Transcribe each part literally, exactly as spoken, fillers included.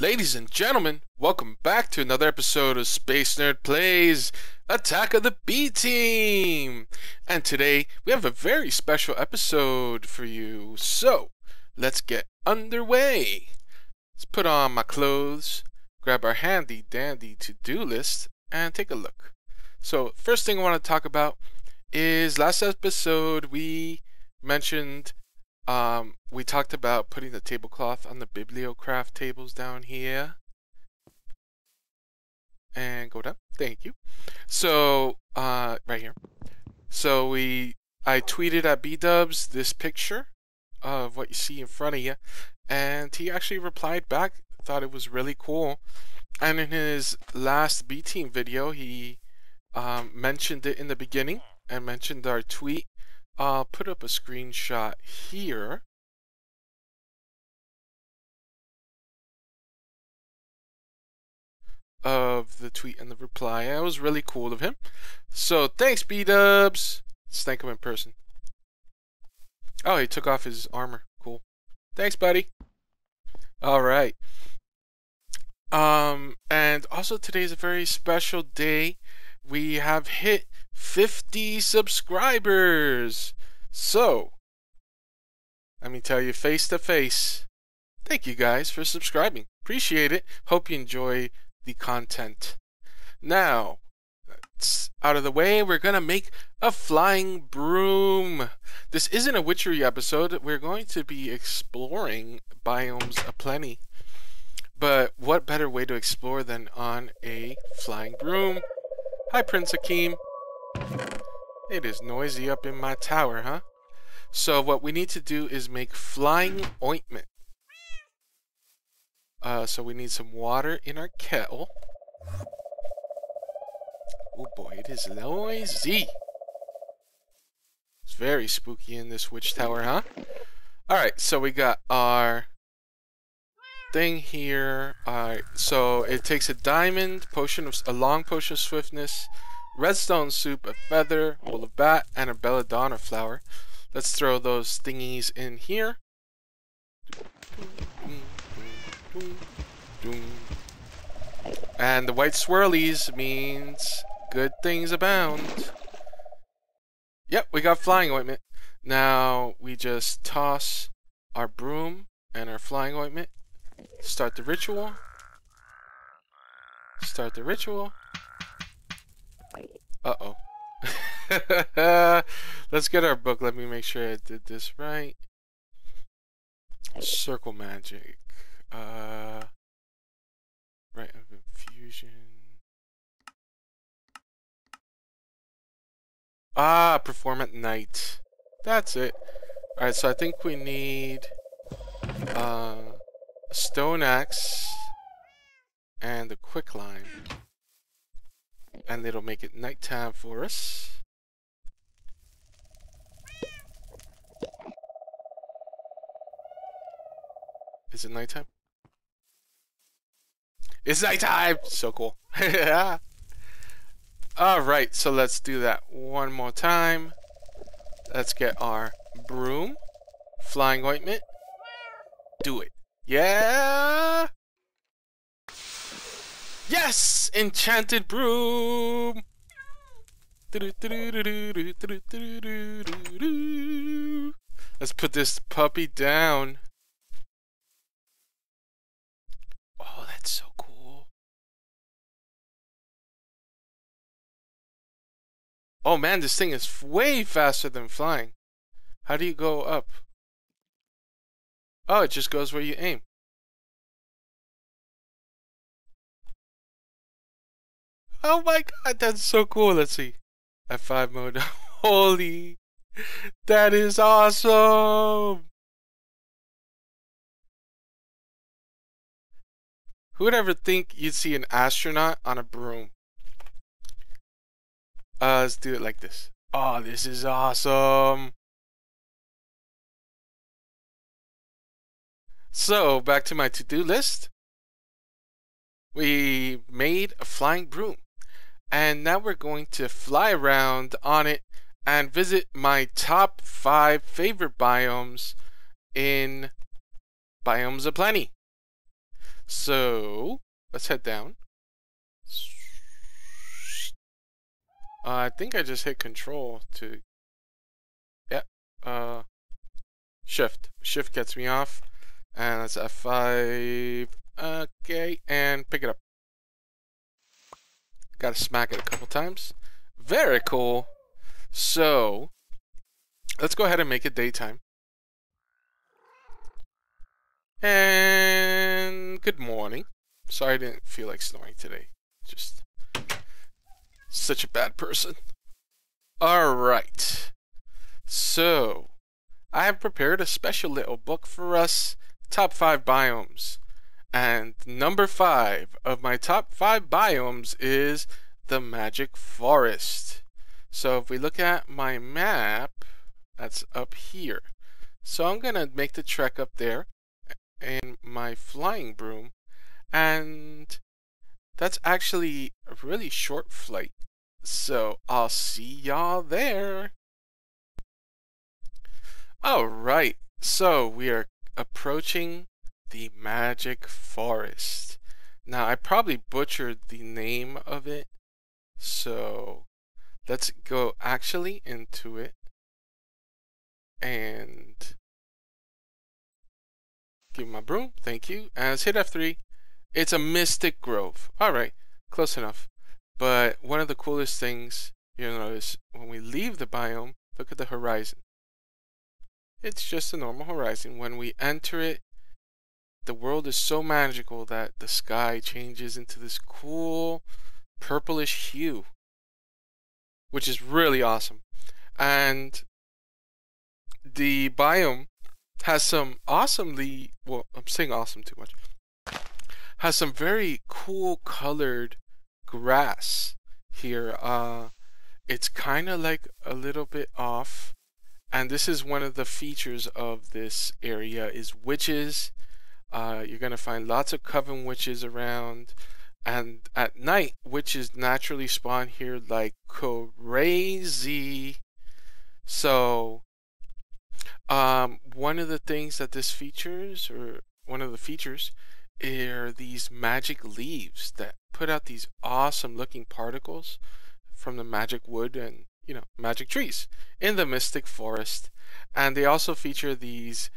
Ladies and gentlemen, welcome back to another episode of Space Nerd Plays Attack of the B-Team! And today, we have a very special episode for you, so let's get underway! Let's put on my clothes, grab our handy dandy to-do list, and take a look. So, first thing I want to talk about is last episode we mentioned Um, we talked about putting the tablecloth on the BiblioCraft tables down here. And go down. Thank you. So, uh, right here. So we, I tweeted at Bdubs this picture of what you see in front of you. And he actually replied back, thought it was really cool. And in his last B-Team video, he um, mentioned it in the beginning and mentioned our tweet. I'll put up a screenshot here. Of the tweet and the reply. That was really cool of him. So thanks, Bdubs. Let's thank him in person. Oh, he took off his armor. Cool. Thanks, buddy. Alright. Um and also today's a very special day. We have hit fifty subscribers. So, let me tell you face to face, thank you guys for subscribing. Appreciate it. Hope you enjoy the content. Now, that's out of the way, we're going to make a flying broom. This isn't a Witchery episode. We're going to be exploring Biomes of Plenty. But what better way to explore than on a flying broom? Hi, Prince Akeem. It is noisy up in my tower, huh? So what we need to do is make flying ointment. Uh, so we need some water in our kettle. Oh boy, it is noisy. It's very spooky in this witch tower, huh? Alright, so we got our thing here. Alright, so it takes a diamond, potion of, a long potion of swiftness, redstone soup, a feather, wool of bat, and a belladonna flower. Let's throw those thingies in here. And the white swirlies means good things abound. Yep, we got flying ointment. Now we just toss our broom and our flying ointment. Start the ritual. Start the ritual. Uh-oh. Let's get our book. Let me make sure I did this right. Circle magic. Uh, right of infusion. Ah, perform at night. That's it. Alright, so I think we need uh, a stone axe and a quick lime. And it'll make it nighttime for us. Is it nighttime? It's nighttime! So cool. Alright, so let's do that one more time. Let's get our broom. Flying ointment. Do it. Yeah! Yes! Enchanted broom! Let's put this puppy down. Oh, that's so cool. Oh man, this thing is way faster than flying. How do you go up? Oh, it just goes where you aim. Oh my god, that's so cool. Let's see. F five mode. Holy. That is awesome. Who would ever think you'd see an astronaut on a broom? Uh, let's do it like this. Oh, this is awesome. So, back to my to-do list. We made a flying broom. And now we're going to fly around on it and visit my top five favorite biomes in Biomes of Plenty. So let's head down. Uh, I think I just hit control to, yeah, uh, shift. Shift gets me off, and that's F five, okay, and pick it up. Gotta smack it a couple times. Very cool. So, let's go ahead and make it daytime. And good morning. Sorry I didn't feel like snoring today. Just such a bad person. Alright. So, I have prepared a special little book for us. Top five biomes. And number five of my top five biomes is the Magic Forest. So if we look at my map, that's up here. So I'm going to make the trek up there in my flying broom. And that's actually a really short flight. So I'll see y'all there. Alright, so we are approaching the Magic Forest. Now, I probably butchered the name of it, so let's go actually into it and give my broom, thank you, and let's hit F three. It's a mystic grove. Alright, close enough. But one of the coolest things you'll notice when we leave the biome, look at the horizon. It's just a normal horizon. When we enter it, the world is so magical that the sky changes into this cool purplish hue, which is really awesome. And the biome has some awesomely, well, I'm saying awesome too much, has some very cool colored grass here. Uh, it's kind of like a little bit off. And this is one of the features of this area is witches. Uh, you're going to find lots of coven witches around. And at night, witches naturally spawn here like crazy. So, um, one of the things that this features, or one of the features, are these magic leaves that put out these awesome looking particles from the magic wood and, you know, magic trees in the Mystic Forest. And they also feature these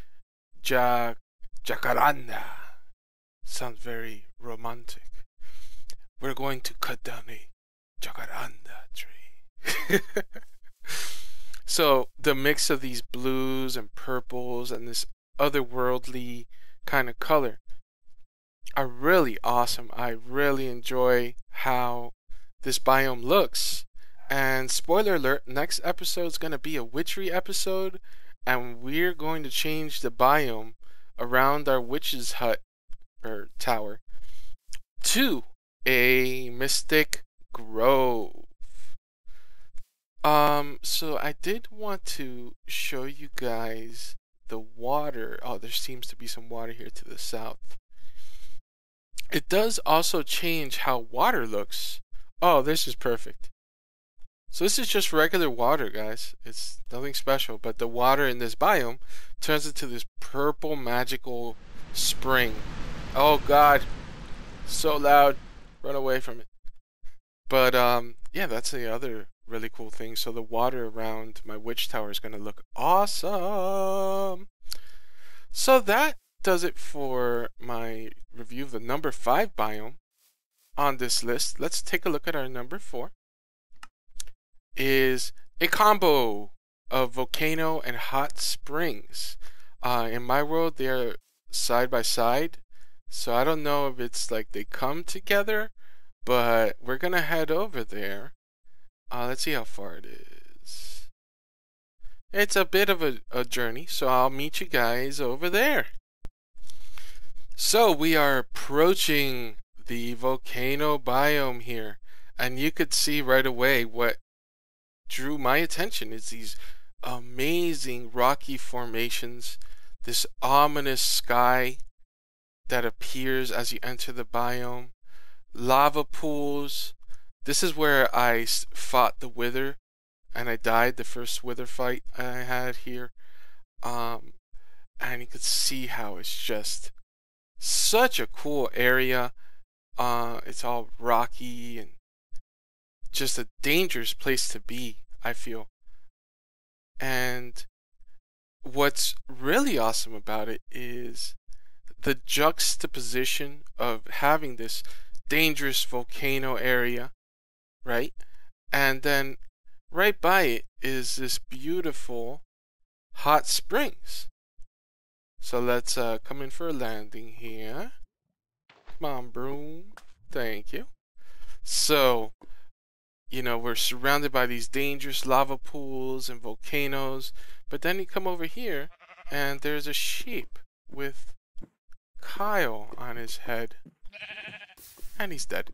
jack. Jacaranda. Sounds very romantic. We're going to cut down a jacaranda tree. So the mix of these blues and purples and this otherworldly kind of color are really awesome. I really enjoy how this biome looks. And spoiler alert, next episode is going to be a witchery episode, and we're going to change the biome around our witch's hut or tower to a mystic grove. Um so I did want to show you guys the water. Oh, there seems to be some water here to the south. It does also change how water looks. Oh, this is perfect. So this is just regular water, guys. It's nothing special, but the water in this biome turns into this purple magical spring. Oh god, so loud. Run away from it. But um, yeah, that's the other really cool thing. So the water around my witch tower is going to look awesome. So that does it for my review of the number five biome on this list. Let's take a look at our number four. Is a combo of volcano and hot springs. Uh, in my world, they're side by side, so I don't know if it's like they come together, but we're gonna head over there. Uh, let's see how far it is. It's a bit of a, a journey, so I'll meet you guys over there. So we are approaching the volcano biome here, and you could see right away what drew my attention is these amazing rocky formations, this ominous sky that appears as you enter the biome, lava pools. This is where I fought the wither and I died the first wither fight I had here. Um, and you could see how it's just Such a cool area. Uh, it's all rocky and just a dangerous place to be, I feel. And what's really awesome about it is the juxtaposition of having this dangerous volcano area, right? And then right by it is this beautiful hot springs. So let's uh, come in for a landing here. Come on, broom. Thank you. So, you know, we're surrounded by these dangerous lava pools and volcanoes. But then you come over here, and there's a sheep with Kyle on his head. And he's dead.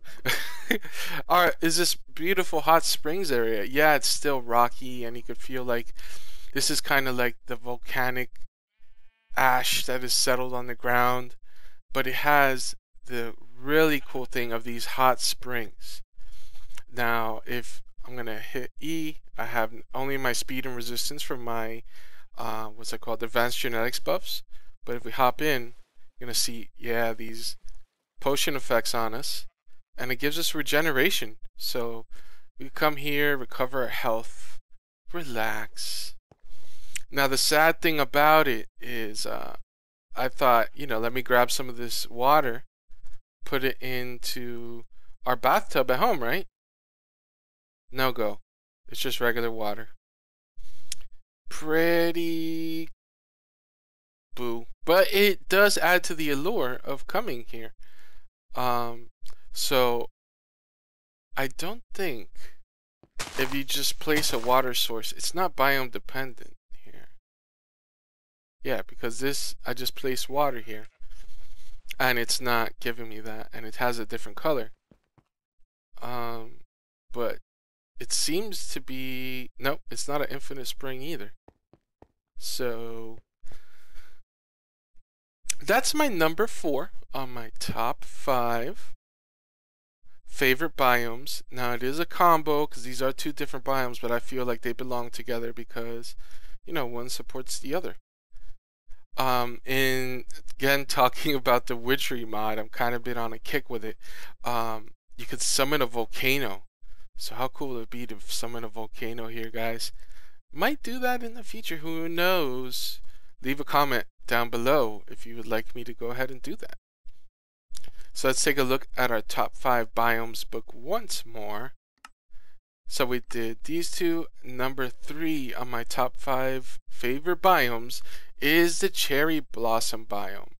Alright, is this beautiful hot springs area? Yeah, it's still rocky, and you could feel like this is kind of like the volcanic ash that is settled on the ground. But it has the really cool thing of these hot springs. Now, if I'm going to hit E, I have only my speed and resistance from my, uh, what's it called, advanced genetics buffs. But if we hop in, you're going to see, yeah, these potion effects on us. And it gives us regeneration. So we come here, recover our health, relax. Now, the sad thing about it is uh, I thought, you know, let me grab some of this water, put it into our bathtub at home, right? No go. It's just regular water. Pretty boo. But it does add to the allure of coming here. Um, so, I don't think if you just place a water source, it's not biome dependent here. Yeah, because this, I just placed water here. And it's not giving me that. And it has a different color. Um, but it seems to be... Nope, it's not an infinite spring either. So that's my number four on my top five favorite biomes. Now, it is a combo because these are two different biomes, but I feel like they belong together because, you know, one supports the other. Um, and again, talking about the Witchery mod, I'm kind of been on a kick with it. Um, you could summon a volcano. So how cool would it be to summon a volcano here, guys? Might do that in the future, who knows? Leave a comment down below if you would like me to go ahead and do that. So let's take a look at our top five biomes book once more. So we did these two. Number three on my top five favorite biomes is the cherry blossom biome.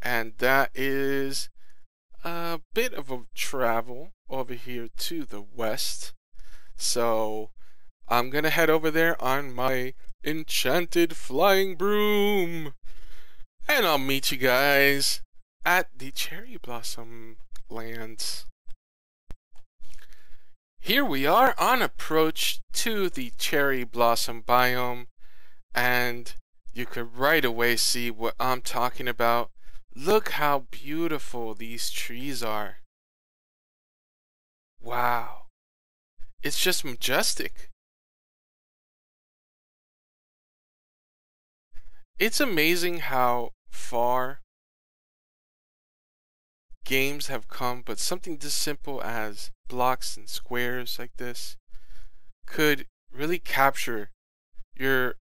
And that is a bit of a travel over here to the west, so I'm gonna head over there on my enchanted flying broom, and I'll meet you guys at the cherry blossom lands. Here we are on approach to the cherry blossom biome, and you could right away see what I'm talking about. Look how beautiful these trees are. Wow. It's just majestic. It's amazing how far games have come, but something this simple as blocks and squares like this could really capture your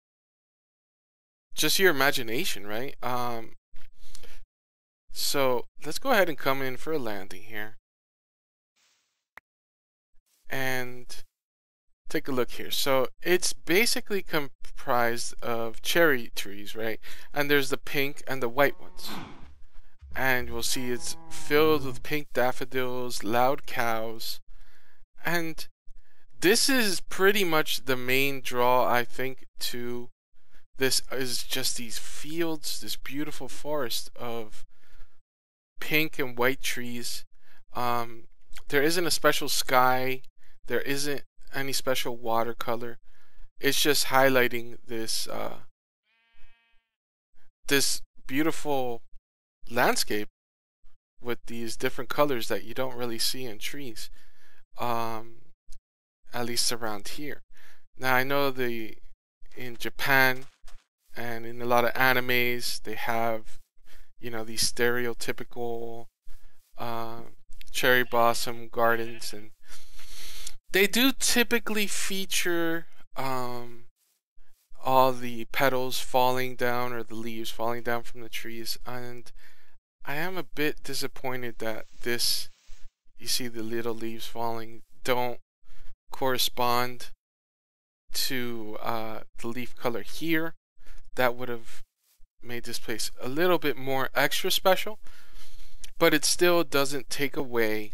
just your imagination, right? Um So let's go ahead and come in for a landing here and take a look here. So it's basically comprised of cherry trees, right? And there's the pink and the white ones. And we'll see it's filled with pink daffodils, loud cows. And this is pretty much the main draw, I think, to this is just these fields, this beautiful forest of pink and white trees. Um, there isn't a special sky. There isn't any special watercolor. It's just highlighting this uh, this beautiful landscape with these different colors that you don't really see in trees, um, at least around here. Now, I know the in Japan and in a lot of animes they have you know, these stereotypical uh, cherry blossom gardens, and they do typically feature um, all the petals falling down or the leaves falling down from the trees, and I am a bit disappointed that this, you see the little leaves falling, don't correspond to uh, the leaf color here. That would have made this place a little bit more extra special, but it still doesn't take away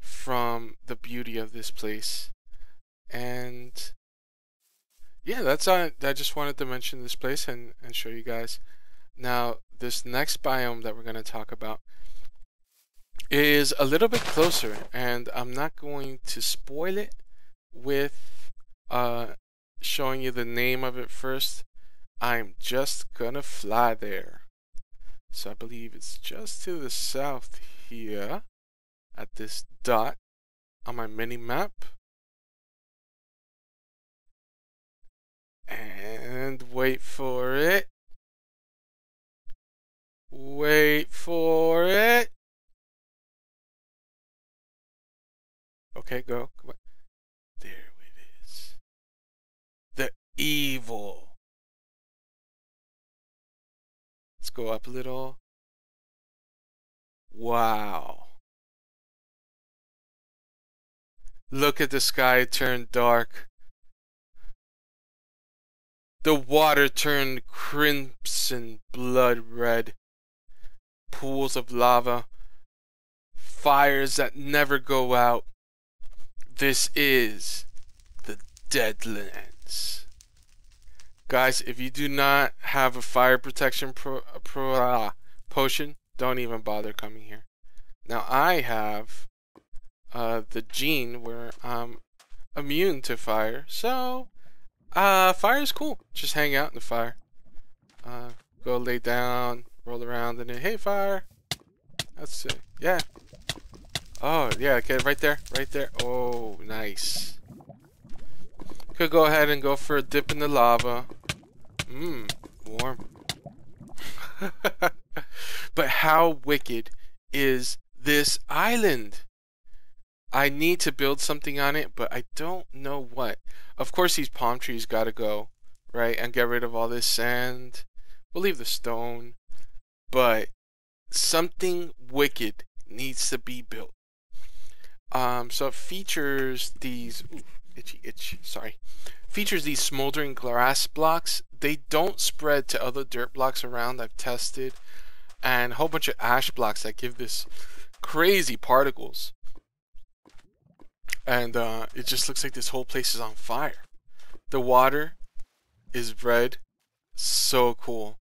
from the beauty of this place. And yeah, that's all. I just wanted to mention this place and, and show you guys. Now, this next biome that we're going to talk about is a little bit closer, and I'm not going to spoil it with uh, showing you the name of it first. I'm just gonna fly there. So I believe it's just to the south here at this dot on my mini map. And wait for it. Wait for it. Okay, go. Come on. There it is. The evil. Let's go up a little. Wow. Look at the sky turn dark. The water turned crimson blood red. Pools of lava. Fires that never go out. This is the Deadlands. Guys, if you do not have a fire protection pro, pro, uh, potion, don't even bother coming here. Now, I have uh, the gene where I'm immune to fire, so uh, fire is cool. Just hang out in the fire. Uh, go lay down, roll around, and then, hey, fire. Let's see. Yeah. Oh, yeah, okay, right there, right there. Oh, nice. Could go ahead and go for a dip in the lava. Mmm, warm. But how wicked is this island? I need to build something on it, but I don't know what. Of course, these palm trees gotta go, right? And get rid of all this sand. We'll leave the stone. But something wicked needs to be built. Um, so it features these... Ooh, itchy, itch, sorry. Features these smoldering glass blocks. They don't spread to other dirt blocks around. I've tested, and a whole bunch of ash blocks that give this crazy particles, and uh, it just looks like this whole place is on fire. The water is red, so cool.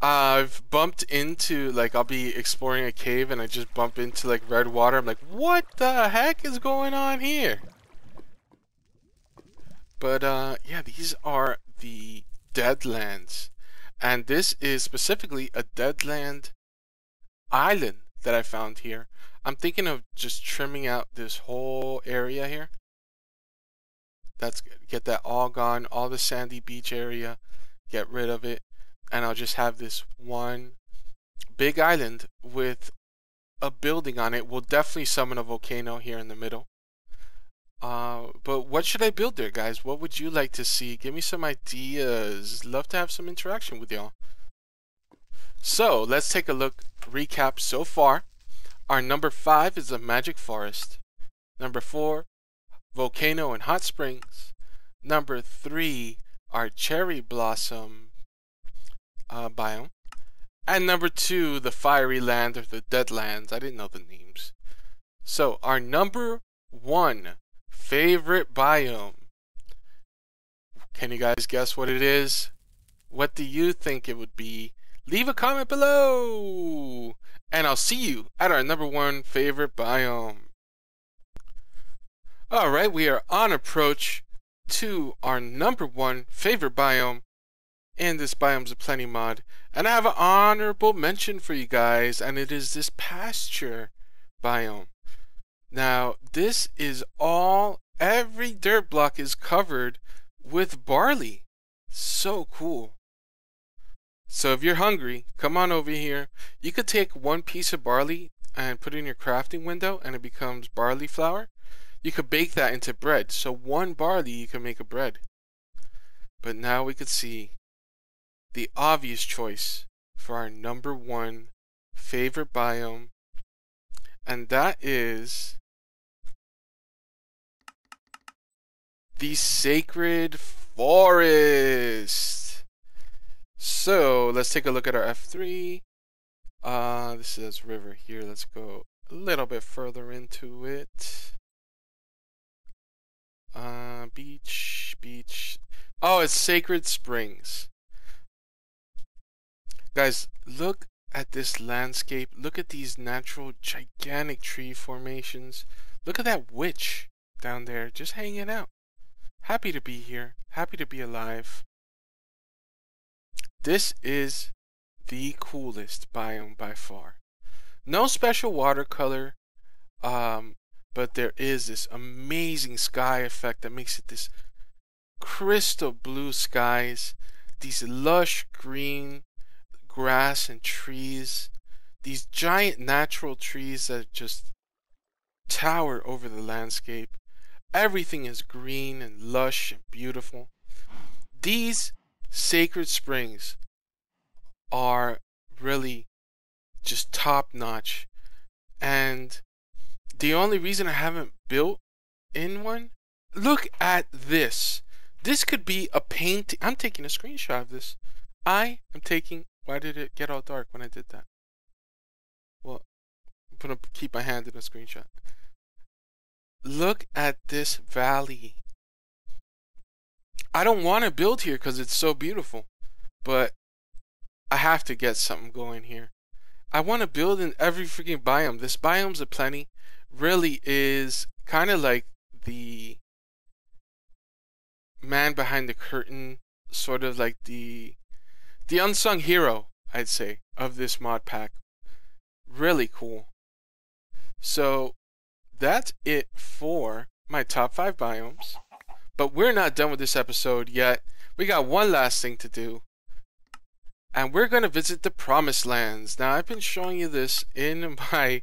I've bumped into, like, I'll be exploring a cave and I just bump into, like, red water. I'm like, what the heck is going on here? But, uh, yeah, these are the Deadlands. And this is specifically a Deadland island that I found here. I'm thinking of just trimming out this whole area here. That's good. Get that all gone, all the sandy beach area, get rid of it. And I'll just have this one big island with a building on it. We'll definitely summon a volcano here in the middle. Uh, but what should I build there, guys? What would you like to see? Give me some ideas. Love to have some interaction with y'all. So let's take a look. Recap so far. Our number five is the Magic Forest. Number four, Volcano and Hot Springs. Number three, our Cherry Blossom Uh, biome, and number two, the Fiery Land or the Deadlands. I didn't know the names. So our number one favorite biome. Can you guys guess what it is? What do you think it would be? Leave a comment below, and I'll see you at our number one favorite biome. All right, we are on approach to our number one favorite biome in this Biomes of Plenty mod, and I have an honorable mention for you guys, and it is this pasture biome. Now, this is all, every dirt block is covered with barley. So cool. So if you're hungry, come on over here. You could take one piece of barley and put it in your crafting window and it becomes barley flour. You could bake that into bread. So one barley, you can make a bread. But now we could see the obvious choice for our number one favorite biome. And that is the Sacred Forest. So let's take a look at our F three. Uh, this is river here. Let's go a little bit further into it. Uh, beach, beach. Oh, it's Sacred Springs. Guys, look at this landscape. Look at these natural, gigantic tree formations. Look at that witch down there just hanging out. Happy to be here. Happy to be alive. This is the coolest biome by far. No special watercolor, um, but there is this amazing sky effect that makes it this crystal blue skies, these lush green grass and trees, these giant natural trees that just tower over the landscape. Everything is green and lush and beautiful. These Sacred Springs are really just top notch, and the only reason I haven't built in one, look at this. This could be a painting. I'm taking a screenshot of this. I am taking, why did it get all dark when I did that? Well, I'm gonna keep my hand in a screenshot. Look at this valley. I don't want to build here because it's so beautiful, but I have to get something going here. I want to build in every freaking biome. This Biomes of Plenty really is kind of like the man behind the curtain, sort of like the the unsung hero, I'd say, of this mod pack. Really cool. So that's it for my top five biomes. But we're not done with this episode yet. We got one last thing to do. And we're going to visit the Promised Lands. Now, I've been showing you this in my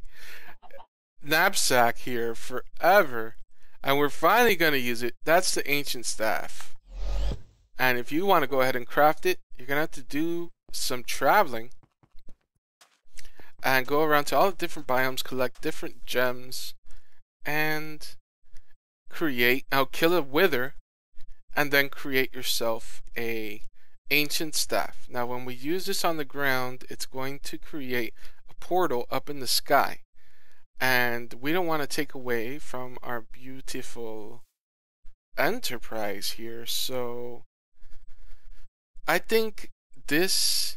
knapsack here forever. And we're finally going to use it. That's the Ancient Staff. And if you want to go ahead and craft it, you're going to have to do some traveling. And go around to all the different biomes, collect different gems. And create, now kill a wither, and then create yourself a ancient staff. Now when we use this on the ground, it's going to create a portal up in the sky, and we don't want to take away from our beautiful enterprise here. So I think this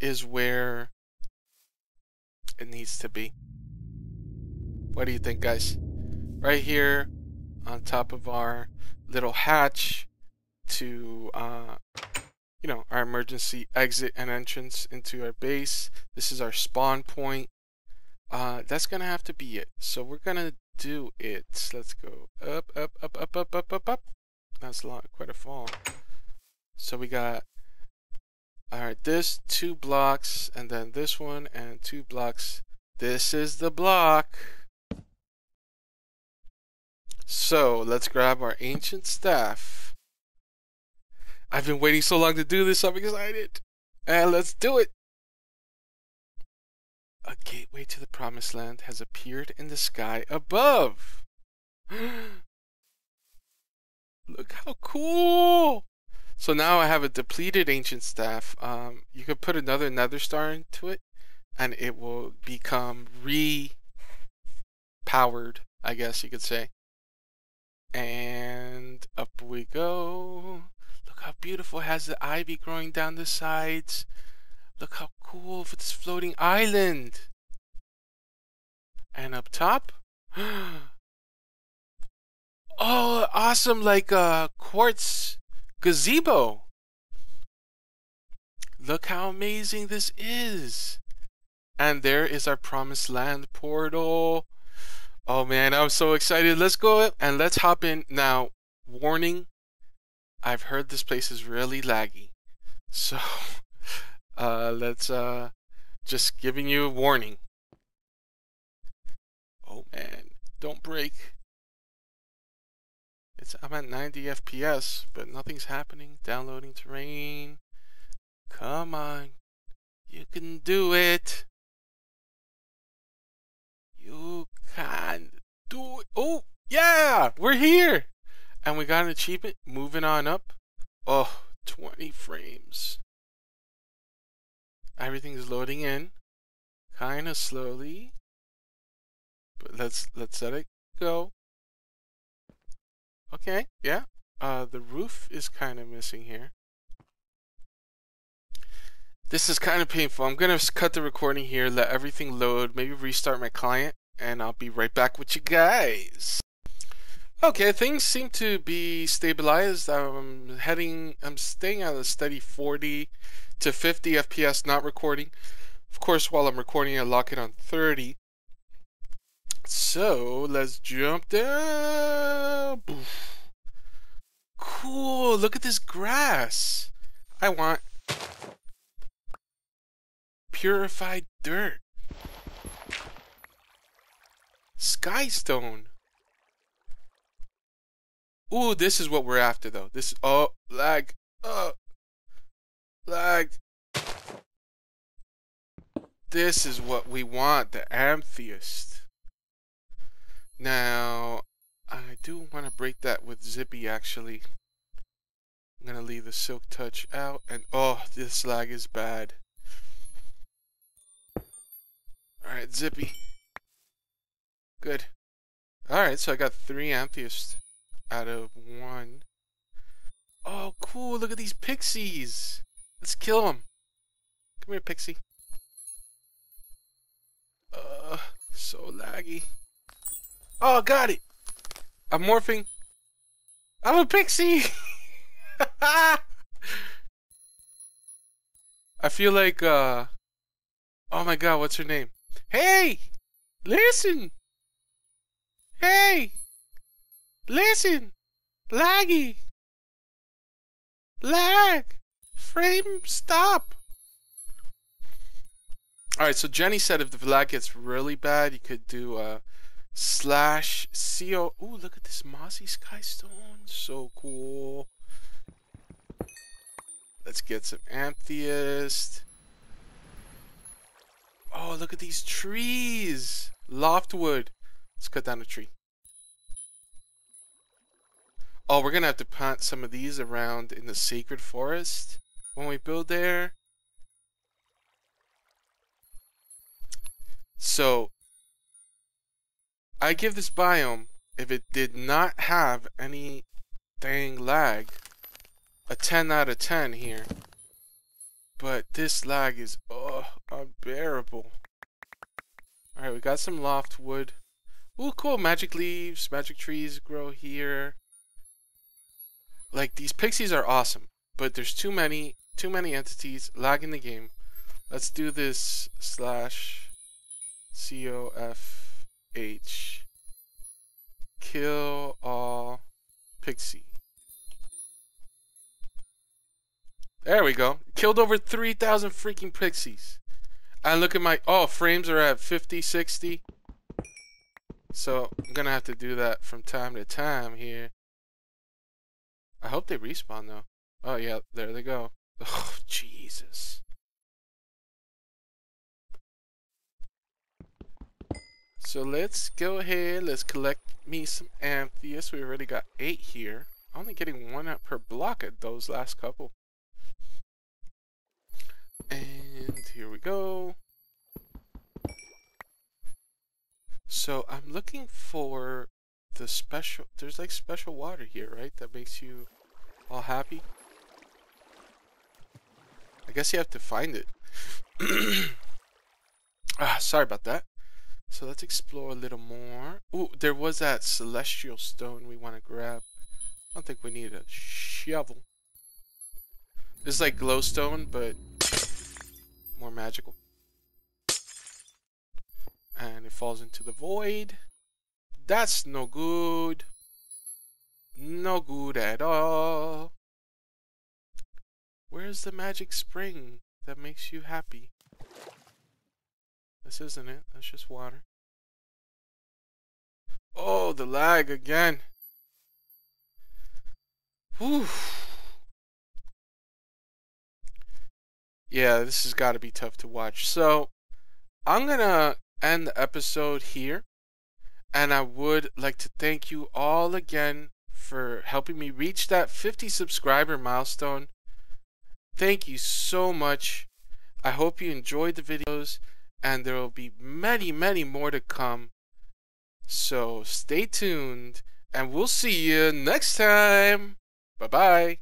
is where it needs to be. What do you think, guys? Right here on top of our little hatch to, uh, you know, our emergency exit and entrance into our base. This is our spawn point. Uh, that's gonna have to be it. So we're gonna do it. Let's go up, up, up, up, up, up, up, up. That's a lot, quite a fall. So we got, all right, this two blocks, and then this one and two blocks. This is the block. So let's grab our ancient staff. I've been waiting so long to do this, I'm excited. And let's do it. A gateway to the Promised Land has appeared in the sky above. Look how cool. So now I have a depleted ancient staff. Um, you could put another nether star into it and it will become re-powered, I guess you could say. And up we go. Look how beautiful. It has the ivy growing down the sides. Look how cool for this floating island. And up top. Oh, awesome, like a quartz gazebo. Look how amazing this is. And there is our Promised Land portal. Oh man, I'm so excited. Let's go and let's hop in. Now, warning, I've heard this place is really laggy. So Uh, that's uh, just giving you a warning. Oh man, don't break. It's I'm at ninety F P S, but nothing's happening. Downloading terrain. Come on. You can do it. You can do it. Oh, yeah, we're here. And we got an achievement. Moving on up. Oh, twenty frames. Everything's loading in. Kind of slowly. But let's, let's let it go. Okay, yeah. Uh, the roof is kind of missing here. This is kind of painful. I'm going to cut the recording here, let everything load, maybe restart my client, and I'll be right back with you guys. Okay, things seem to be stabilized. I'm heading, I'm staying at a steady forty to fifty F P S, not recording. Of course, while I'm recording, I lock it on thirty. So, let's jump down. Cool, look at this grass. I want purified dirt. Skystone. Ooh, this is what we're after though. This oh lag. Uh lag. This is what we want, the amethyst. Now I do want to break that with Zippy actually. I'm gonna leave the silk touch out and oh this lag is bad. Alright, Zippy. Good. Alright, so I got three amethysts out of one. Oh, cool. Look at these pixies. Let's kill them. Come here, pixie. Uh, so laggy. Oh, got it. I'm morphing. I'm a pixie. I feel like, uh, oh my god, what's her name? Hey! Listen! Hey! Listen! Laggy! Lag! Frame stop! Alright, so Jenny said if the lag gets really bad, you could do a slash C O. Ooh, look at this mossy skystone. So cool. Let's get some amethyst. Oh, look at these trees. Loftwood. Let's cut down a tree. Oh, we're going to have to plant some of these around in the sacred forest when we build there. So, I give this biome, if it did not have any dang lag, a ten out of ten here. But this lag is oh, unbearable. Alright, we got some loft wood. Ooh, cool. Magic leaves, magic trees grow here. Like, these pixies are awesome, but there's too many, too many entities lagging the game. Let's do this slash C O F H. Kill all pixie. There we go. Killed over three thousand freaking pixies. And look at my... Oh, frames are at fifty, sixty. So, I'm going to have to do that from time to time here. I hope they respawn, though. Oh, yeah. There they go. Oh, Jesus. So, let's go ahead. Let's collect me some amethyst. We already got eight here. Only getting one up per block at those last couple. And here we go. So I'm looking for the special, there's like special water here, right? That makes you all happy. I guess you have to find it. Ah, sorry about that. So let's explore a little more. Ooh, there was that celestial stone we want to grab. I don't think we need a shovel. It's like glowstone, but more magical. And it falls into the void. That's no good. No good at all. Where's the magic spring? that makes you happy. This isn't it. That's just water. Oh, the lag again. Whew. Yeah, this has got to be tough to watch. So, I'm going to end the episode here. And I would like to thank you all again for helping me reach that fifty subscriber milestone. Thank you so much. I hope you enjoyed the videos, and there will be many, many more to come. So stay tuned, and we'll see you next time. Bye-bye.